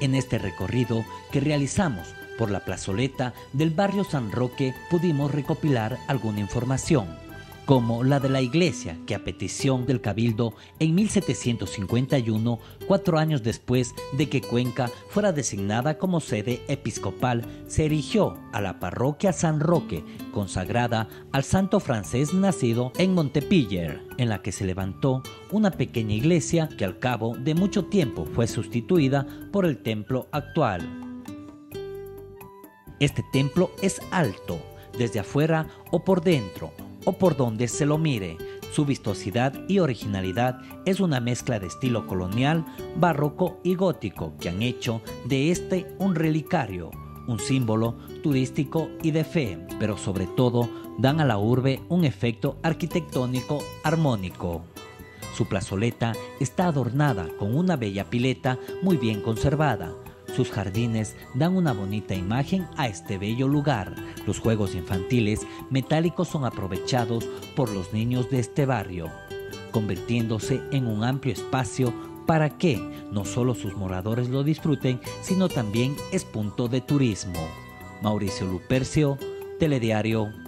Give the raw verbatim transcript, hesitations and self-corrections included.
En este recorrido que realizamos por la plazoleta del barrio San Roque pudimos recopilar alguna información, como la de la iglesia que a petición del Cabildo en mil setecientos cincuenta y uno, cuatro años después de que Cuenca fuera designada como sede episcopal, se erigió a la parroquia San Roque, consagrada al santo francés nacido en Montpellier, en la que se levantó una pequeña iglesia que al cabo de mucho tiempo fue sustituida por el templo actual. Este templo es alto, desde afuera o por dentro, o por donde se lo mire. Su vistosidad y originalidad es una mezcla de estilo colonial, barroco y gótico que han hecho de este un relicario, un símbolo turístico y de fe, pero sobre todo dan a la urbe un efecto arquitectónico armónico. Su plazoleta está adornada con una bella pileta muy bien conservada. Sus jardines dan una bonita imagen a este bello lugar. Los juegos infantiles metálicos son aprovechados por los niños de este barrio, convirtiéndose en un amplio espacio para que no solo sus moradores lo disfruten, sino también es punto de turismo. Mauricio Lupercio, Telediario.